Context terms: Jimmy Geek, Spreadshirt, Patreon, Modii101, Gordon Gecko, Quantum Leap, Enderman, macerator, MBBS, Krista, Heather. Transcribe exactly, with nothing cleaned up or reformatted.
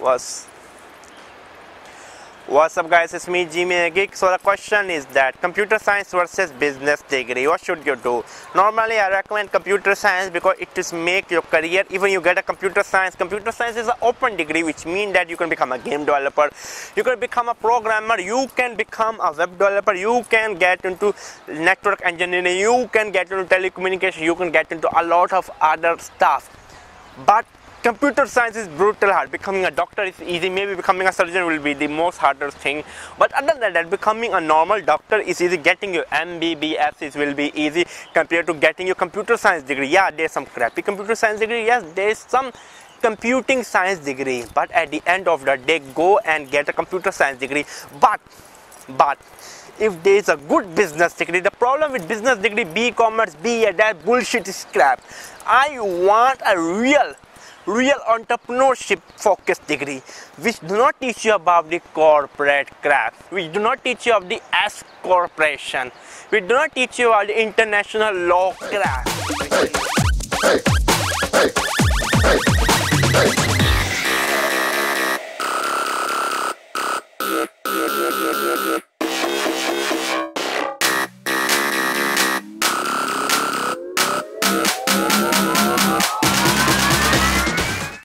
What's, what's up guys, it's me Jimmy Geek. So the question is that computer science versus business degree, what should you do? Normally I recommend computer science because it is make your career. Even you get a computer science, computer science is an open degree, which means that you can become a game developer, you can become a programmer, you can become a web developer, you can get into network engineering, you can get into telecommunication, you can get into a lot of other stuff. But computer science is brutal hard. Becoming a doctor is easy, maybe becoming a surgeon will be the most harder thing. But other than that, becoming a normal doctor is easy. Getting your M B B S is will be easy compared to getting your computer science degree. Yeah, there's some crappy computer science degree. Yes, there's some computing science degree. But at the end of the day, go and get a computer science degree. But, but, if there is a good business degree, the problem with business degree, B commerce, B, that bullshit is crap. I want a real real entrepreneurship focused degree which do not teach you about the corporate crap, which do not teach you of the S corporation, which do not teach you about the international law crap.